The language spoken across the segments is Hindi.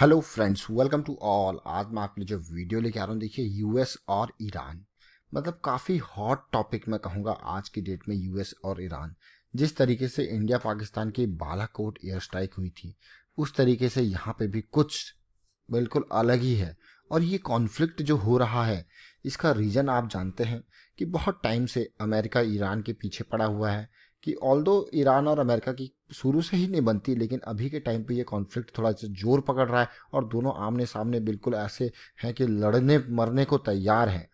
Hello friends, welcome to all. आज मैं आपके लिए जो वीडियो लेके आ रहा हूँ, देखिए यूएस और ईरान, मतलब काफ़ी हॉट टॉपिक मैं कहूँगा आज की डेट में यूएस और ईरान। जिस तरीके से इंडिया पाकिस्तान की बालाकोट एयर स्ट्राइक हुई थी, उस तरीके से यहाँ पे भी कुछ बिल्कुल अलग ही है। और ये कॉन्फ्लिक्ट जो हो रहा है, इसका रीज़न आप जानते हैं कि बहुत टाइम से अमेरिका ईरान के पीछे पड़ा हुआ है कि ऑल्दो ईरान और अमेरिका की शुरू से ही नहीं बनती, लेकिन अभी के टाइम पे ये कॉन्फ्लिक्ट थोड़ा जोर पकड़ रहा है और दोनों आमने सामने बिल्कुल ऐसे हैं कि लड़ने मरने को तैयार हैं।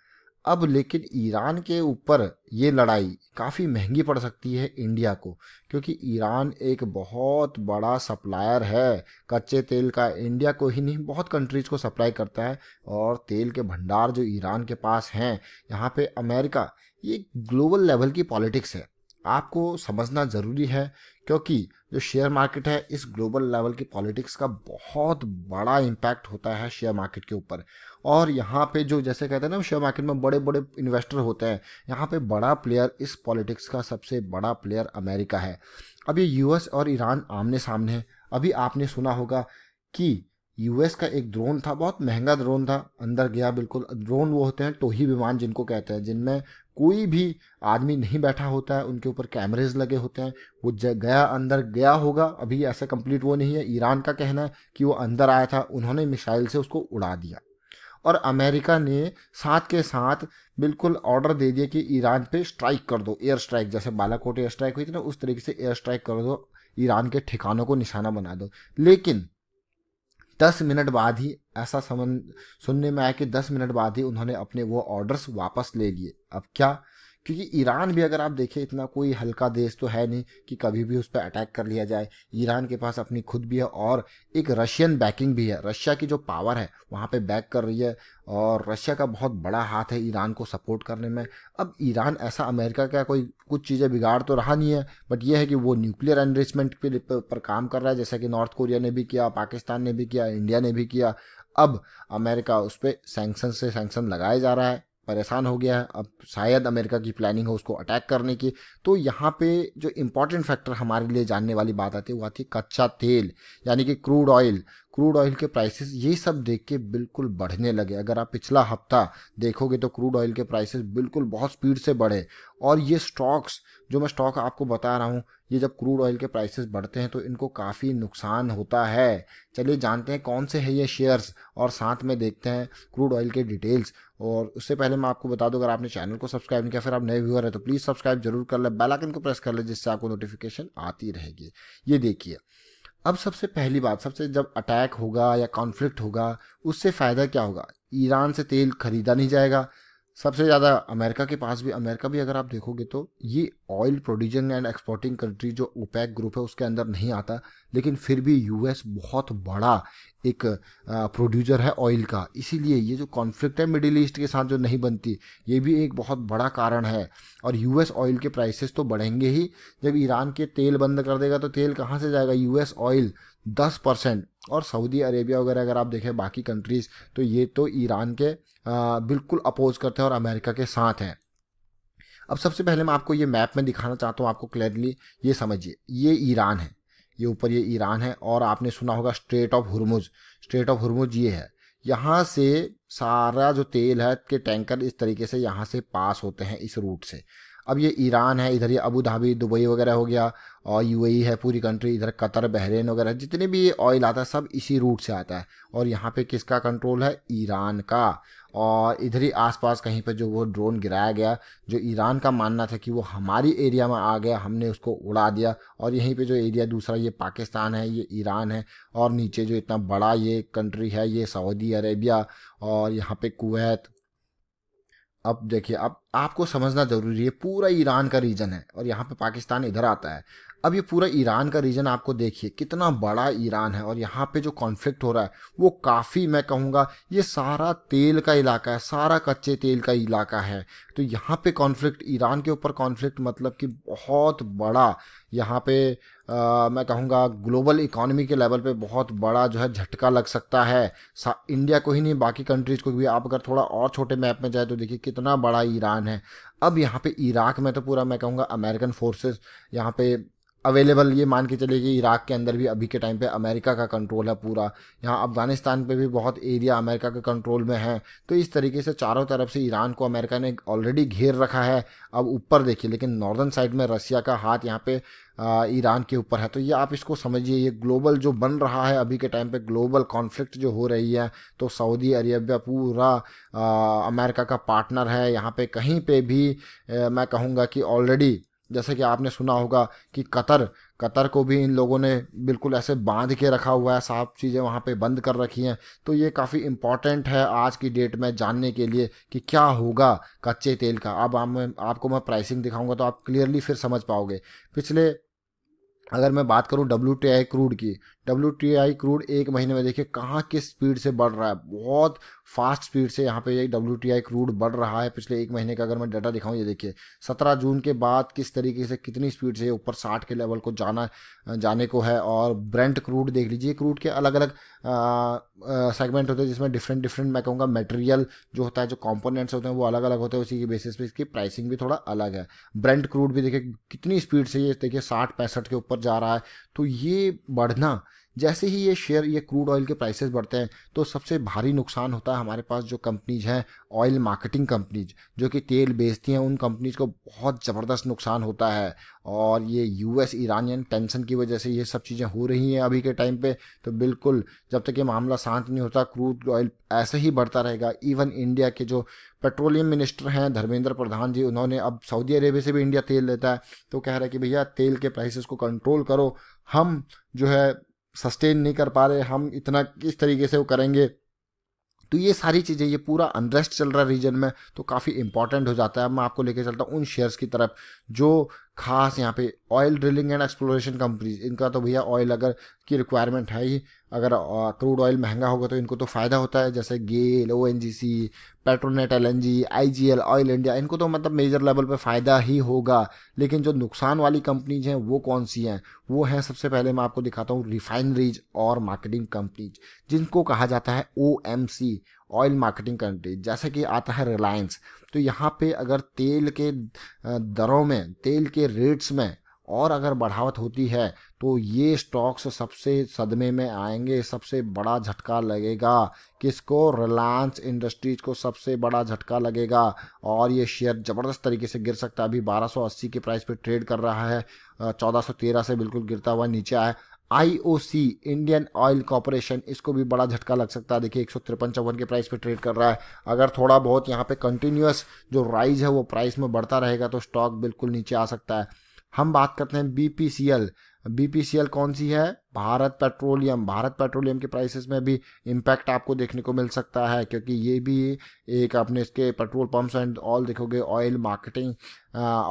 अब लेकिन ईरान के ऊपर ये लड़ाई काफ़ी महंगी पड़ सकती है इंडिया को, क्योंकि ईरान एक बहुत बड़ा सप्लायर है कच्चे तेल का। इंडिया को ही नहीं, बहुत कंट्रीज़ को सप्लाई करता है। और तेल के भंडार जो ईरान के पास हैं, यहाँ पे अमेरिका, ये ग्लोबल लेवल की पॉलिटिक्स है, आपको समझना ज़रूरी है, क्योंकि जो शेयर मार्केट है, इस ग्लोबल लेवल की पॉलिटिक्स का बहुत बड़ा इम्पैक्ट होता है शेयर मार्केट के ऊपर। और यहाँ पे जो जैसे कहते हैं ना, शेयर मार्केट में बड़े बड़े इन्वेस्टर होते हैं, यहाँ पे बड़ा प्लेयर, इस पॉलिटिक्स का सबसे बड़ा प्लेयर अमेरिका है। अभी यूएस और ईरान आमने सामने है। अभी आपने सुना होगा कि यूएस का एक ड्रोन था, बहुत महंगा ड्रोन था, अंदर गया बिल्कुल। ड्रोन वो होते हैं टोही विमान जिनको कहते हैं, जिनमें कोई भी आदमी नहीं बैठा होता है, उनके ऊपर कैमरेज लगे होते हैं। वो गया, अंदर गया होगा, अभी ऐसा कंप्लीट वो नहीं है। ईरान का कहना है कि वो अंदर आया था, उन्होंने मिसाइल से उसको उड़ा दिया। और अमेरिका ने साथ के साथ बिल्कुल ऑर्डर दे दिया कि ईरान पे स्ट्राइक कर दो, एयर स्ट्राइक। जैसे बालाकोट एयर स्ट्राइक हुई थी ना, उस तरीके से एयर स्ट्राइक कर दो, ईरान के ठिकानों को निशाना बना दो। लेकिन 10 मिनट बाद ही ऐसा सुनने में आया कि 10 मिनट बाद ही उन्होंने अपने वो ऑर्डर्स वापस ले लिए। अब क्या, क्योंकि ईरान भी अगर आप देखें, इतना कोई हल्का देश तो है नहीं कि कभी भी उस पर अटैक कर लिया जाए। ईरान के पास अपनी खुद भी है और एक रशियन बैकिंग भी है। रशिया की जो पावर है वहाँ पे बैक कर रही है, और रशिया का बहुत बड़ा हाथ है ईरान को सपोर्ट करने में। अब ईरान ऐसा, अमेरिका का कोई कुछ चीज़ें बिगाड़ तो रहा नहीं है, बट यह है कि वो न्यूक्लियर एनरिचमेंट के ऊपर काम कर रहा है, जैसा कि नॉर्थ कोरिया ने भी किया, पाकिस्तान ने भी किया, इंडिया ने भी किया। अब अमेरिका उस पर सैंक्शन से सैंक्शन लगाया जा रहा है, परेशान हो गया है। अब शायद अमेरिका की प्लानिंग हो उसको अटैक करने की। तो यहाँ पे जो इम्पॉर्टेंट फैक्टर हमारे लिए जानने वाली बात आती है, वो आती है कच्चा तेल, यानी कि क्रूड ऑयल। क्रूड ऑयल के प्राइसेस ये सब देख के बिल्कुल बढ़ने लगे। अगर आप पिछला हफ्ता देखोगे तो क्रूड ऑयल के प्राइसेस बिल्कुल बहुत स्पीड से बढ़े। और ये स्टॉक्स, जो मैं स्टॉक आपको बता रहा हूँ, ये जब क्रूड ऑयल के प्राइसेस बढ़ते हैं तो इनको काफ़ी नुकसान होता है। चलिए जानते हैं कौन से है ये शेयर्स, और साथ में देखते हैं क्रूड ऑयल के डिटेल्स। और उससे पहले मैं आपको बता दूं, अगर आपने चैनल को सब्सक्राइब नहीं किया, फिर आप नए व्यूअर हैं तो प्लीज़ सब्सक्राइब जरूर कर लें, बेल आइकन को प्रेस कर लें, जिससे आपको नोटिफिकेशन आती रहेगी। ये देखिए, अब सबसे पहली बात, सबसे जब अटैक होगा या कॉन्फ्लिक्ट होगा, उससे फ़ायदा क्या होगा? ईरान से तेल खरीदा नहीं जाएगा सबसे ज़्यादा, अमेरिका के पास भी। अमेरिका भी अगर आप देखोगे तो ये oil producing and exporting country जो ओपेक ग्रुप है, उसके अंदर नहीं आता, लेकिन फिर भी यूएस बहुत बड़ा एक प्रोड्यूसर है ऑयल का। इसीलिए ये जो कॉन्फ्लिक्ट है मिडिल ईस्ट के साथ, जो नहीं बनती, ये भी एक बहुत बड़ा कारण है। और यूएस ऑयल के प्राइसेस तो बढ़ेंगे ही। जब ईरान के तेल बंद कर देगा तो तेल कहाँ से जाएगा? US oil 10%। और सऊदी अरेबिया वगैरह अगर आप देखें, बाकी कंट्रीज़, तो ये तो ईरान के बिल्कुल अपोज करते हैं और अमेरिका के साथ हैं। अब सबसे पहले मैं आपको ये मैप में दिखाना चाहता हूँ, आपको क्लियरली ये समझिए, ये ईरान है, ये ऊपर ये ईरान है। और आपने सुना होगा strait of Hormuz, strait of Hormuz ये है। यहाँ से सारा जो तेल है के टैंकर इस तरीके से यहाँ से पास होते हैं, इस रूट से। अब ये ईरान है, इधर ये अबू धाबी, दुबई वगैरह हो गया, और यूएई है पूरी कंट्री, इधर कतर, बहरीन वगैरह, जितने भी ये ऑयल आता है सब इसी रूट से आता है। और यहाँ पे किसका कंट्रोल है? ईरान का। और इधर ही आसपास कहीं पे जो वो ड्रोन गिराया गया, जो ईरान का मानना था कि वो हमारी एरिया में आ गया, हमने उसको उड़ा दिया। और यहीं पे जो एरिया दूसरा, ये पाकिस्तान है, ये ईरान है, और नीचे जो इतना बड़ा ये कंट्री है, ये सऊदी अरेबिया, और यहाँ पे कुवैत। अब देखिए, अब आपको समझना ज़रूरी है, पूरा ईरान का रीजन है। और यहाँ पे पाकिस्तान इधर आता है। अब ये पूरा ईरान का रीजन आपको देखिए कितना बड़ा ईरान है। और यहाँ पे जो कॉन्फ्लिक्ट हो रहा है वो काफ़ी, मैं कहूँगा, ये सारा तेल का इलाका है, सारा कच्चे तेल का इलाका है। तो यहाँ पे कॉन्फ्लिक्ट, ईरान के ऊपर कॉन्फ्लिक्ट, मतलब कि बहुत बड़ा यहाँ पे मैं कहूँगा ग्लोबल इकोनॉमी के लेवल पे बहुत बड़ा जो है झटका लग सकता है। इंडिया को ही नहीं, बाकी कंट्रीज़ को भी। आप अगर थोड़ा और छोटे मैप में जाए तो देखिए कितना बड़ा ईरान है। अब यहाँ पे इराक में तो पूरा, मैं कहूँगा, अमेरिकन फोर्सेस यहाँ पे अवेलेबल, ये मान के चलिए कि इराक़ के अंदर भी अभी के टाइम पे अमेरिका का कंट्रोल है पूरा, यहाँ अफ़गानिस्तान पे भी बहुत एरिया अमेरिका के कंट्रोल में है। तो इस तरीके से चारों तरफ से ईरान को अमेरिका ने ऑलरेडी घेर रखा है। अब ऊपर देखिए, लेकिन नॉर्दर्न साइड में रसिया का हाथ यहाँ पे ईरान के ऊपर है। तो ये आप इसको समझिए, ये ग्लोबल जो बन रहा है अभी के टाइम पे, ग्लोबल कॉन्फ्लिक्ट जो हो रही है। तो सऊदी अरेबिया पूरा अमेरिका का पार्टनर है। यहाँ पे कहीं पे भी मैं कहूँगा कि ऑलरेडी, जैसे कि आपने सुना होगा कि कतर को भी इन लोगों ने बिल्कुल ऐसे बांध के रखा हुआ है, साफ चीज़ें वहाँ पे बंद कर रखी हैं। तो ये काफ़ी इम्पॉर्टेंट है आज की डेट में जानने के लिए कि क्या होगा कच्चे तेल का। अब आपको मैं प्राइसिंग दिखाऊंगा तो आप क्लियरली फिर समझ पाओगे। पिछले अगर मैं बात करूं WTI क्रूड की, WTI क्रूड एक महीने में देखिए कहाँ किस स्पीड से बढ़ रहा है, बहुत फास्ट स्पीड से यहाँ पे ये WTI क्रूड बढ़ रहा है। पिछले एक महीने का अगर मैं डाटा दिखाऊं, ये देखिए 17 जून के बाद किस तरीके से कितनी स्पीड से ऊपर 60 के लेवल को जाने को है। और ब्रेंट क्रूड देख लीजिए, क्रूड के अलग अलग सेगमेंट होते हैं जिसमें डिफरेंट मैं कहूँगा मटेरियल जो होता है, जो कॉम्पोनेंट्स होते हैं वो अलग अलग होते हैं, उसी के बेसिस पे इसकी प्राइसिंग भी थोड़ा अलग है। ब्रेंट क्रूड भी देखिए कितनी स्पीड से, ये देखिए 60-65 के ऊपर जा रहा है। तो ये बढ़ना, जैसे ही ये शेयर, ये क्रूड ऑयल के प्राइसेस बढ़ते हैं तो सबसे भारी नुकसान होता है हमारे पास जो कंपनीज हैं, ऑयल मार्केटिंग कंपनीज जो कि तेल बेचती हैं, उन कंपनीज को बहुत ज़बरदस्त नुकसान होता है। और ये US ईरानियन टेंशन की वजह से ये सब चीज़ें हो रही हैं अभी के टाइम पे। तो बिल्कुल जब तक ये मामला शांत नहीं होता, क्रूड ऑयल ऐसे ही बढ़ता रहेगा। इवन इंडिया के जो पेट्रोलियम मिनिस्टर हैं धर्मेंद्र प्रधान जी, उन्होंने अब सऊदी अरेबिया से भी इंडिया तेल लेता है तो कह रहा है कि भैया तेल के प्राइसेस को कंट्रोल करो, हम जो है सस्टेन नहीं कर पा रहे, हम इतना किस तरीके से वो करेंगे। तो ये सारी चीज़ें, ये पूरा अनरेस्ट चल रहा है रीजन में, तो काफ़ी इंपॉर्टेंट हो जाता है। अब मैं आपको लेके चलता हूँ उन शेयर्स की तरफ जो खास यहाँ पे oil drilling and exploration companies, इनका तो भैया ऑयल अगर की रिक्वायरमेंट है ही, अगर क्रूड ऑयल महंगा होगा तो इनको तो फ़ायदा होता है। जैसे GAIL, ONGC, Petronet LNG, IGL, Oil India, इनको तो मतलब मेजर लेवल पे फ़ायदा ही होगा। लेकिन जो नुकसान वाली कंपनीज हैं वो कौन सी हैं, वो हैं सबसे पहले मैं आपको दिखाता हूँ रिफाइनरीज और मार्केटिंग कंपनीज, जिनको कहा जाता है OMC, ऑयल मार्केटिंग कंपनी। जैसे कि आता है रिलायंस, तो यहाँ पे अगर तेल के दरों में, तेल के रेट्स में और अगर बढ़ावट होती है तो ये स्टॉक्स सबसे सदमे में आएंगे, सबसे बड़ा झटका लगेगा। किसको? रिलायंस इंडस्ट्रीज को सबसे बड़ा झटका लगेगा। और ये शेयर ज़बरदस्त तरीके से गिर सकता है। अभी 1280 के प्राइस पे ट्रेड कर रहा है, 1413 से बिल्कुल गिरता हुआ नीचे आया। IOC, इंडियन ऑयल कॉरपोरेशन, इसको भी बड़ा झटका लग सकता है। देखिए 153-54 के प्राइस पे ट्रेड कर रहा है। अगर थोड़ा बहुत यहाँ पे कंटिन्यूअस जो राइज है वो प्राइस में बढ़ता रहेगा तो स्टॉक बिल्कुल नीचे आ सकता है। हम बात करते हैं BPCL कौन सी है? भारत पेट्रोलियम के प्राइसेस में भी इम्पैक्ट आपको देखने को मिल सकता है, क्योंकि ये भी एक अपने इसके पेट्रोल पंप्स एंड ऑल देखोगे, ऑयल मार्केटिंग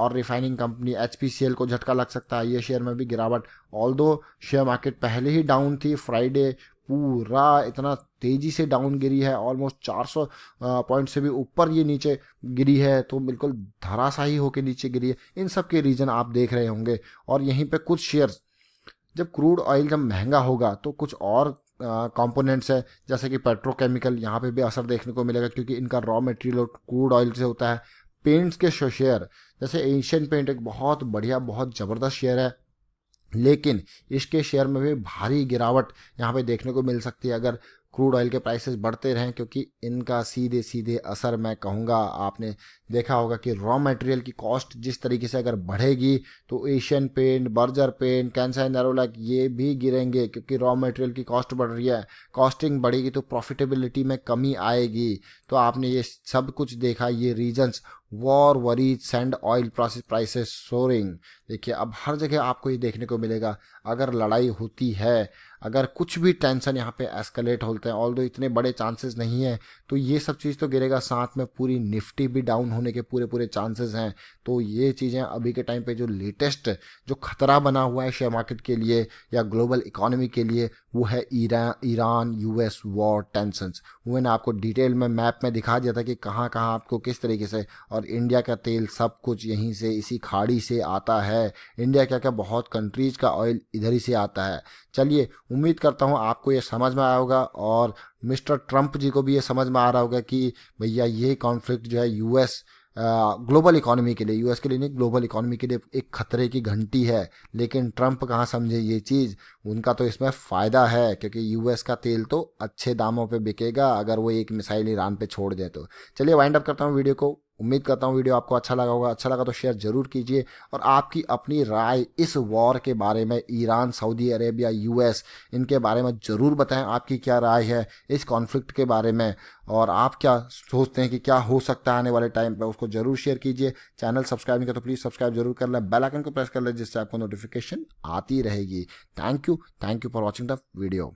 और रिफाइनिंग कंपनी HPCL को झटका लग सकता है। ये शेयर में भी गिरावट, ऑल्दो शेयर मार्केट पहले ही डाउन थी, फ्राइडे पूरा इतना तेज़ी से डाउन गिरी है, ऑलमोस्ट 400 पॉइंट से भी ऊपर ये नीचे गिरी है, तो बिल्कुल धराशाही होकर नीचे गिरी है। इन सब के रीज़न आप देख रहे होंगे। और यहीं पे कुछ शेयर्स, जब क्रूड ऑयल जब महंगा होगा तो कुछ और कंपोनेंट्स है, जैसे कि पेट्रोकेमिकल, यहाँ पे भी असर देखने को मिलेगा क्योंकि इनका रॉ मटेरियल क्रूड ऑयल से होता है। पेंट्स के शेयर जैसे एशियन पेंट एक बहुत बढ़िया, बहुत ज़बरदस्त शेयर है, लेकिन इसके शेयर में भी भारी गिरावट यहाँ पे देखने को मिल सकती है अगर क्रूड ऑयल के प्राइसेस बढ़ते रहें, क्योंकि इनका सीधे सीधे असर मैं कहूँगा, आपने देखा होगा कि रॉ मटेरियल की कॉस्ट जिस तरीके से अगर बढ़ेगी तो एशियन पेंट, बर्जर पेंट, कैंसाइन नरोलक, ये भी गिरेंगे क्योंकि रॉ मटेरियल की कॉस्ट बढ़ रही है। कॉस्टिंग बढ़ेगी तो प्रॉफिटेबिलिटी में कमी आएगी। तो आपने ये सब कुछ देखा, ये reasons, war worries send oil prices soaring. देखिए अब हर जगह आपको ये देखने को मिलेगा, अगर लड़ाई होती है, अगर कुछ भी टेंशन यहाँ पे एस्केलेट होते हैं, ऑल्दो इतने बड़े चांसेस नहीं है, तो ये सब चीज़ तो गिरेगा। साथ में पूरी निफ्टी भी डाउन होने के पूरे चांसेस हैं। तो ये चीज़ें अभी के टाइम पे जो लेटेस्ट जो खतरा बना हुआ है शेयर मार्केट के लिए या ग्लोबल इकोनॉमी के लिए, वो है ईरान US वॉर टेंशंस। वो मैंने आपको डिटेल में मैप में दिखा दिया था कि कहाँ कहाँ आपको किस तरीके से, और इंडिया का तेल सब कुछ यहीं से, इसी खाड़ी से आता है। इंडिया क्या बहुत कंट्रीज का ऑयल इधर ही से आता है। चलिए, उम्मीद करता हूँ आपको ये समझ में आया होगा और मिस्टर ट्रंप जी को भी ये समझ में आ रहा होगा कि भैया ये कॉन्फ्लिक्ट जो है US ग्लोबल इकोनॉमी के लिए, यूएस के लिए नहीं, ग्लोबल इकोनॉमी के लिए एक खतरे की घंटी है। लेकिन ट्रंप कहाँ समझे ये चीज़, उनका तो इसमें फ़ायदा है क्योंकि यूएस का तेल तो अच्छे दामों पे बिकेगा अगर वो एक मिसाइल ईरान पे छोड़ दें तो। चलिए वाइंड अप करता हूँ वीडियो को, उम्मीद करता हूँ वीडियो आपको अच्छा लगा होगा, अच्छा लगा तो शेयर ज़रूर कीजिए और आपकी अपनी राय इस वॉर के बारे में, ईरान, सऊदी अरेबिया, यूएस, इनके बारे में ज़रूर बताएं आपकी क्या राय है इस कॉन्फ्लिक्ट के बारे में और आप क्या सोचते हैं कि क्या हो सकता है आने वाले टाइम पर, उसको ज़रूर शेयर कीजिए। चैनल सब्सक्राइब नहीं किया तो प्लीज़ सब्सक्राइब जरूर कर लें, बेल आइकन को प्रेस कर लें जिससे आपको नोटिफिकेशन आती रहेगी। Thank you for watching the video.